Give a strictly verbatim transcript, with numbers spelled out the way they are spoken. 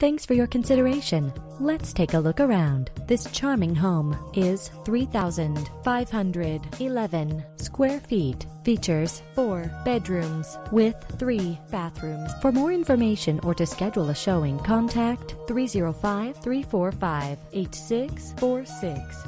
Thanks for your consideration. Let's take a look around. This charming home is three thousand five hundred eleven square feet. Features four bedrooms with three bathrooms. For more information or to schedule a showing, contact three zero five, three four five, eight six four six.